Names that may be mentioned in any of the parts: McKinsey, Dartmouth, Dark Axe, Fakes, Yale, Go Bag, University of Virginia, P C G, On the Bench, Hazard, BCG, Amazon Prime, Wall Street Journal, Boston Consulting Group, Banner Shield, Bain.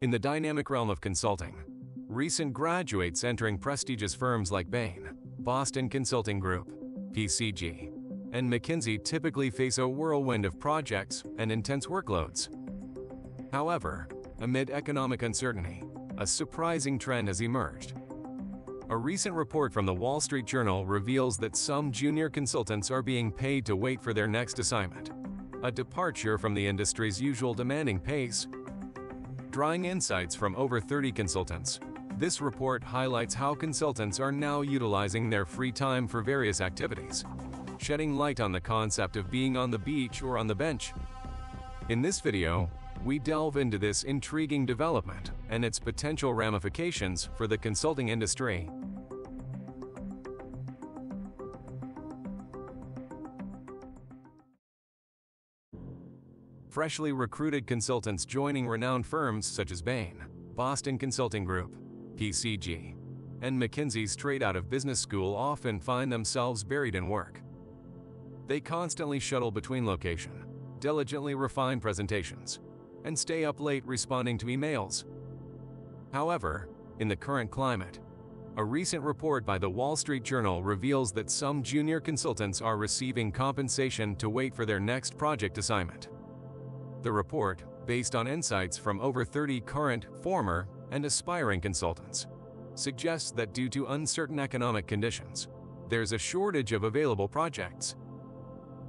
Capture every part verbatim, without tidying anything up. In the dynamic realm of consulting, recent graduates entering prestigious firms like Bain, Boston Consulting Group, P C G, and McKinsey typically face a whirlwind of projects and intense workloads. However, amid economic uncertainty, a surprising trend has emerged. A recent report from the Wall Street Journal reveals that some junior consultants are being paid to wait for their next assignment, a departure from the industry's usual demanding pace. Drawing insights from over thirty consultants, this report highlights how consultants are now utilizing their free time for various activities, shedding light on the concept of being on the beach or on the bench. In this video, we delve into this intriguing development and its potential ramifications for the consulting industry. Freshly recruited consultants joining renowned firms such as Bain, Boston Consulting Group, P C G, and McKinsey straight out of business school often find themselves buried in work. They constantly shuttle between locations, diligently refine presentations, and stay up late responding to emails. However, in the current climate, a recent report by the Wall Street Journal reveals that some junior consultants are receiving compensation to wait for their next project assignment. The report, based on insights from over thirty current, former, and aspiring consultants, suggests that due to uncertain economic conditions, there's a shortage of available projects.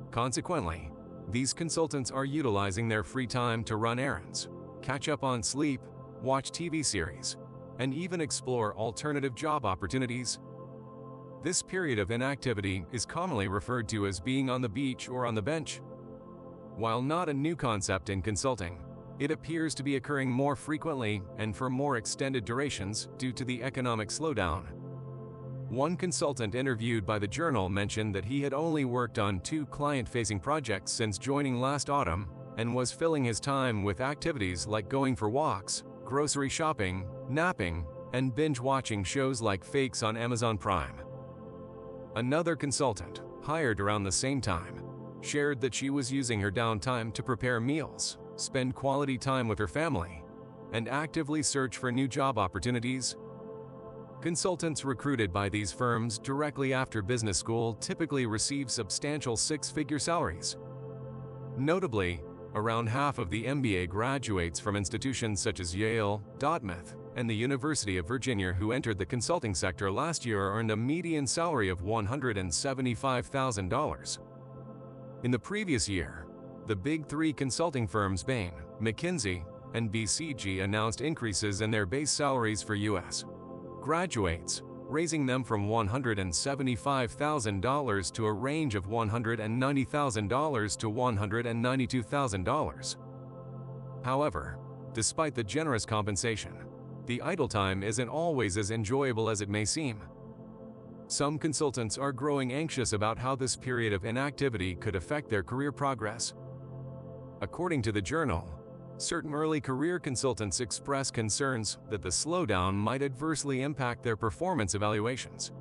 Consequently, these consultants are utilizing their free time to run errands, catch up on sleep, watch T V series, and even explore alternative job opportunities. This period of inactivity is commonly referred to as being on the beach or on the bench. While not a new concept in consulting, it appears to be occurring more frequently and for more extended durations due to the economic slowdown. One consultant interviewed by the journal mentioned that he had only worked on two client-facing projects since joining last autumn and was filling his time with activities like going for walks, grocery shopping, napping, and binge-watching shows like Fakes on Amazon Prime. Another consultant, hired around the same time, shared that she was using her downtime to prepare meals, spend quality time with her family, and actively search for new job opportunities. Consultants recruited by these firms directly after business school typically receive substantial six-figure salaries. Notably, around half of the M B A graduates from institutions such as Yale, Dartmouth, and the University of Virginia who entered the consulting sector last year earned a median salary of one hundred seventy-five thousand dollars. In the previous year, the Big Three consulting firms Bain, McKinsey, and B C G announced increases in their base salaries for U S graduates, raising them from one hundred seventy-five thousand dollars to a range of one hundred ninety thousand dollars to one hundred ninety-two thousand dollars. However, despite the generous compensation, the idle time isn't always as enjoyable as it may seem. Some consultants are growing anxious about how this period of inactivity could affect their career progress. According to the journal, certain early career consultants express concerns that the slowdown might adversely impact their performance evaluations,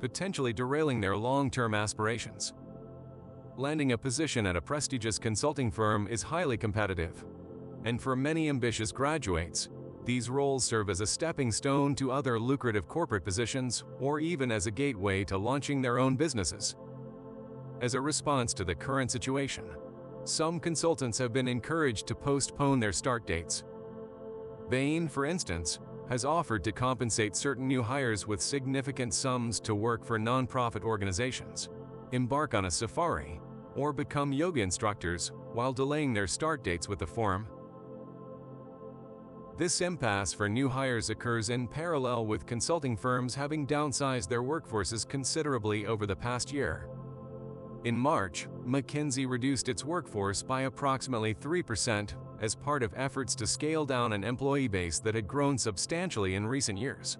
potentially derailing their long-term aspirations. Landing a position at a prestigious consulting firm is highly competitive, and for many ambitious graduates, these roles serve as a stepping stone to other lucrative corporate positions or even as a gateway to launching their own businesses. As a response to the current situation, some consultants have been encouraged to postpone their start dates. Bain, for instance, has offered to compensate certain new hires with significant sums to work for nonprofit organizations, embark on a safari, or become yoga instructors while delaying their start dates with the firm. This impasse for new hires occurs in parallel with consulting firms having downsized their workforces considerably over the past year. In March, McKinsey reduced its workforce by approximately three percent as part of efforts to scale down an employee base that had grown substantially in recent years.